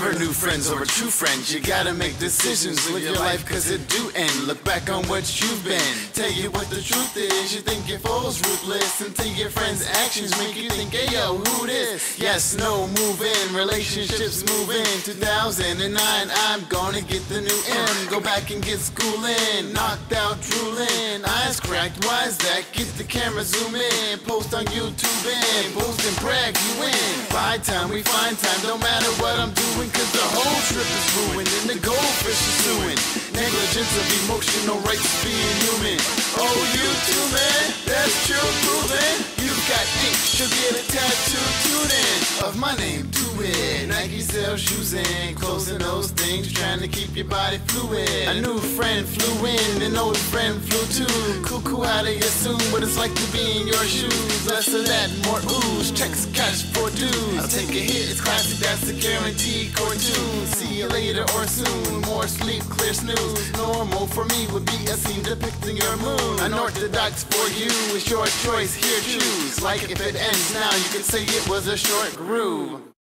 never knew friends or a true friend. You gotta make decisions, live your life cause it do end. Look back on what you've been, tell you what the truth is. You think your foes ruthless until your friends' actions make you think, hey yo, who this? Yes, no, move in, relationships move in. 2009, I'm gonna get the new M. Go back and get schooling, knocked out, drooling. Eyes cracked, why is that? Get the camera, zoom in, post on YouTube and post and brag, you win. By time we find time, don't matter what I'm doing, cause the whole trip is ruined and the goldfish is suing. Negligence of emotional rights to being human. Oh, you too, man, that's true proven. You've got ink, you'll get a tattoo, tune in. Of my name, do it. Nike sells shoes in, closing those things, trying to keep your body fluid. A new friend flew in, an old friend flew too. Cuckoo out of your soon, what it's like to be in your shoes. Less of that, more ooze, checks, cash for dues. I'll take a hit, it's classic, that's a guaranteed cartoon. See you later or soon, more sleep, clear snooze. Normal for me would be a scene depicting your mood. Unorthodox for you, it's your choice, here choose. Like if it ends now, you could say it was a short groove.